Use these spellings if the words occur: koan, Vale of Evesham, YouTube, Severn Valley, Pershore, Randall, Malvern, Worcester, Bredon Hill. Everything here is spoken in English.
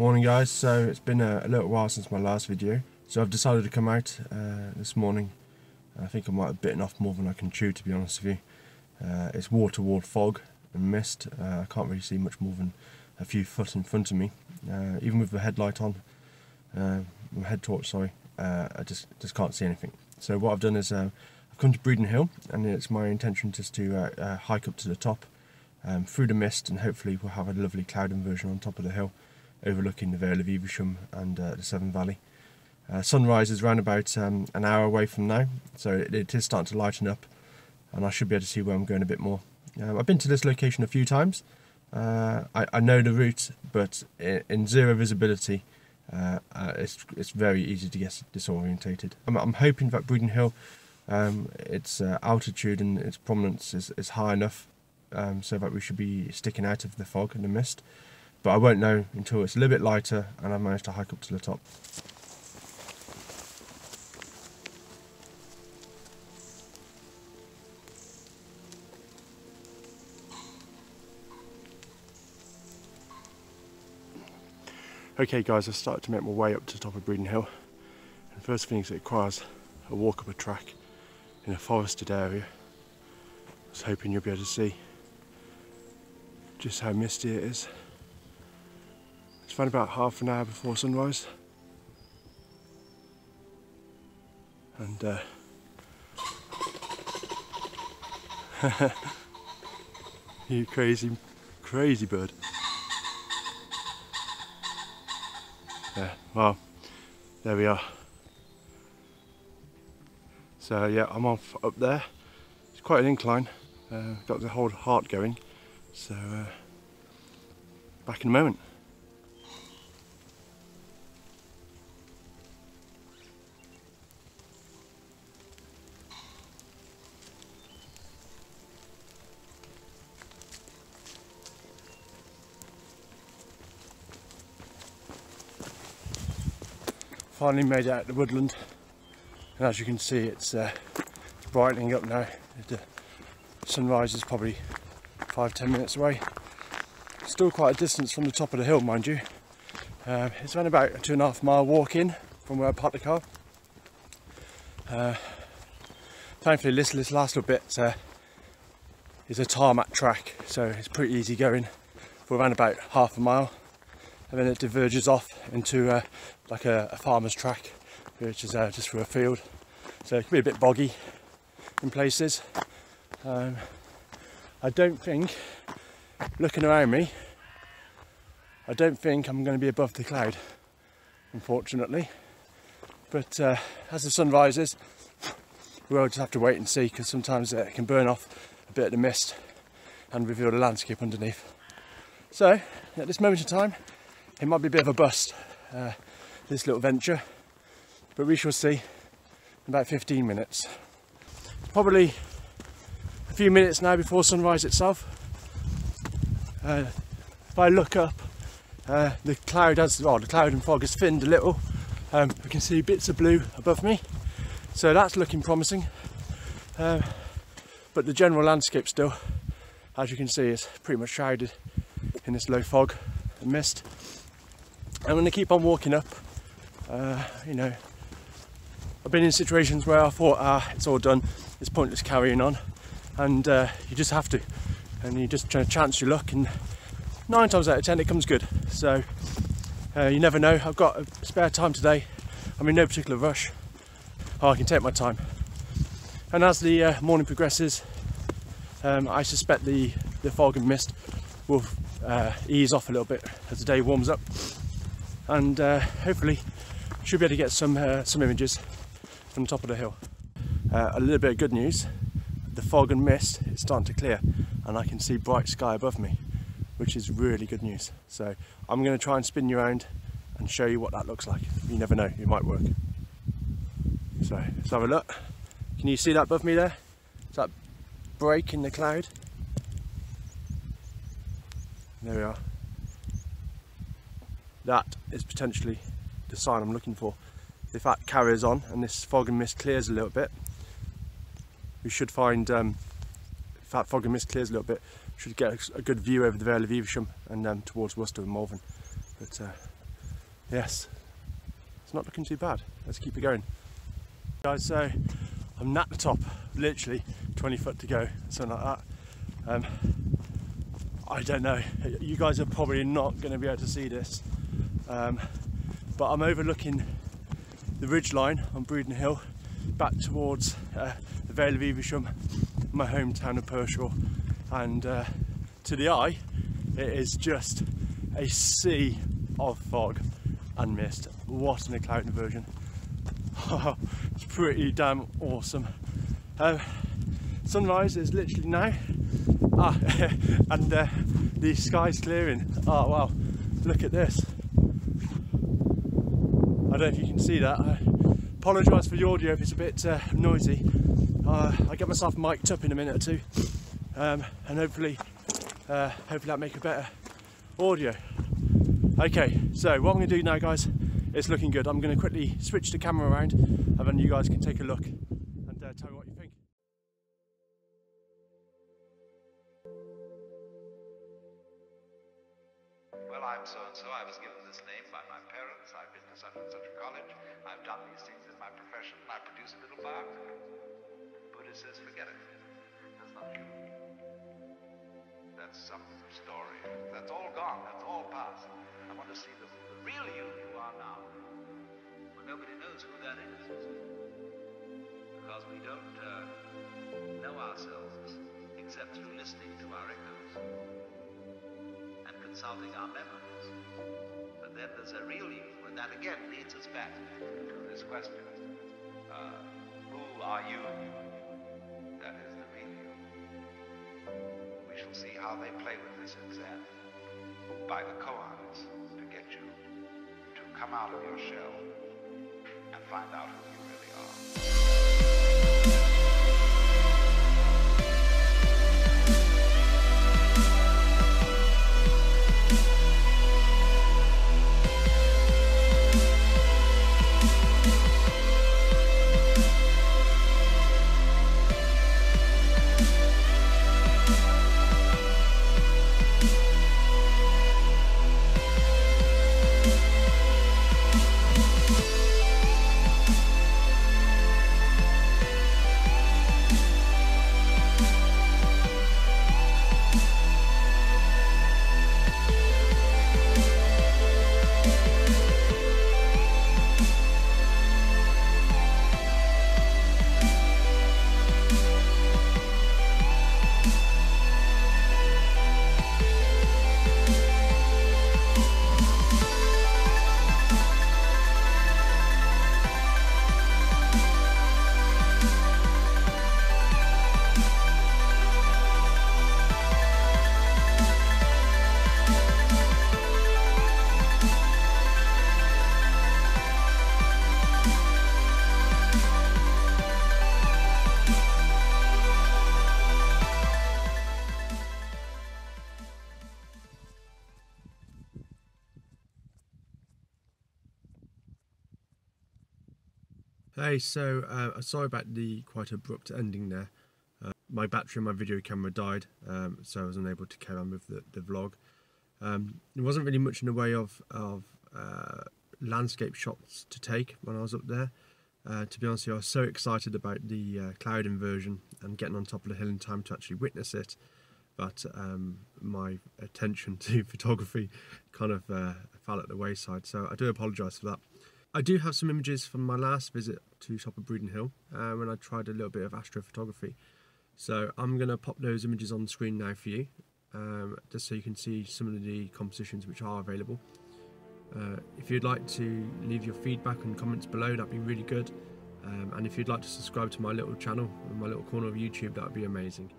Morning guys, so it's been a little while since my last video, so I've decided to come out this morning. I think I might have bitten off more than I can chew, to be honest with you. It's wall-to-wall fog and mist. I can't really see much more than a few foot in front of me. Even with the headlight on, my head torch, sorry, I just can't see anything. So what I've done is I've come to Bredon Hill, and it's my intention just to hike up to the top through the mist, and hopefully we'll have a lovely cloud inversion on top of the hill, overlooking the Vale of Evesham and the Severn Valley. Sunrise is around about an hour away from now, so it is starting to lighten up, and I should be able to see where I'm going a bit more. I've been to this location a few times. I know the route, but in zero visibility, it's very easy to get disorientated. I'm hoping that Bredon Hill, its altitude and its prominence is high enough so that we should be sticking out of the fog and the mist. But I won't know until it's a little bit lighter and I've managed to hike up to the top. Okay guys, I've started to make my way up to the top of Bredon Hill. And first thing is it requires a walk up a track in a forested area. I was hoping you'll be able to see just how misty it is. It's around about half an hour before sunrise, and you crazy bird. Yeah, well, there we are. So yeah, I'm off up there. It's quite an incline. Got the whole heart going. So back in a moment. Finally made it out of the woodland, and as you can see, it's brightening up now. The sunrise is probably 5-10 minutes away. Still quite a distance from the top of the hill, mind you. It's around about a 2.5 mile walk in from where I parked the car. Thankfully, this last little bit is a tarmac track, so it's pretty easy going for around about half a mile. And then it diverges off into like a farmer's track, which is just through a field. So it can be a bit boggy in places. I don't think, looking around me, I don't think I'm going to be above the cloud, unfortunately. But as the sun rises, we'll just have to wait and see, because sometimes it can burn off a bit of the mist and reveal the landscape underneath. So at this moment in time, it might be a bit of a bust, this little venture, but we shall see in about 15 minutes. It's probably a few minutes now before sunrise itself. If I look up, the cloud has, well, the cloud and fog has thinned a little. We can see bits of blue above me, so that's looking promising. But the general landscape still, as you can see, is pretty much shrouded in this low fog and mist. I'm going to keep on walking up. You know, I've been in situations where I thought, it's all done, it's pointless carrying on, and you just have to, and you just try to chance your luck, and 9 times out of 10 it comes good. So you never know. I've got a spare time today. I'm in no particular rush. I can take my time. And as the morning progresses, I suspect the fog and mist will ease off a little bit as the day warms up. And hopefully should be able to get some images from the top of the hill. A little bit of good news, the fog and mist is starting to clear, and I can see bright sky above me, which is really good news. So I'm going to try and spin you around and show you what that looks like. You never know, it might work. So let's have a look. Can you see that above me there? It's that break in the cloud. There we are. That is potentially the sign I'm looking for. If that carries on and this fog and mist clears a little bit, we should find, if that fog and mist clears a little bit, we should get a good view over the Vale of Evesham and towards Worcester and Malvern. But yes, it's not looking too bad. Let's keep it going. Guys, so I'm at the top, literally 20 foot to go, something like that. I don't know, you guys are probably not going to be able to see this, but I'm overlooking the ridge line on Bredon Hill back towards the Vale of Evesham, my hometown of Pershore, and to the eye it is just a sea of fog and mist. What an cloud inversion. It's pretty damn awesome. Sunrise is literally now. And the sky's clearing. Oh wow, look at this. I don't know if you can see that. I apologise for the audio if it's a bit noisy. I'll get myself mic'd up in a minute or two, and hopefully that'll make a better audio. Okay, so what I'm going to do now, guys, it's looking good. I'm going to quickly switch the camera around and then you guys can take a look and tell me what you think. Well, I'm so-and-so. I was given this name by my parents. I've been to such and such a college. I've done these things in my profession. I produce a little biography. Buddha says, forget it. That's not you. That's some story. That's all gone. That's all past. I want to see the real you you are now. Well, nobody knows who that is. Because we don't know ourselves except through listening to our echoes and consulting our memories. But then there's a real you, and that again leads us back to this question. Who are you? That is the real you. We shall see how they play with this exam by the koans to get you to come out of your shell and find out who you really are. Hey, so sorry about the quite abrupt ending there. My battery in my video camera died, so I was unable to carry on with the vlog. There wasn't really much in the way of landscape shots to take when I was up there. To be honest with you, I was so excited about the cloud inversion and getting on top of the hill in time to actually witness it, but my attention to photography kind of fell at the wayside, so I do apologise for that. I do have some images from my last visit to top of Bredon Hill when I tried a little bit of astrophotography. So I'm going to pop those images on the screen now for you, just so you can see some of the compositions which are available. If you'd like to leave your feedback and comments below, that'd be really good. And if you'd like to subscribe to my little channel, my little corner of YouTube, that'd be amazing.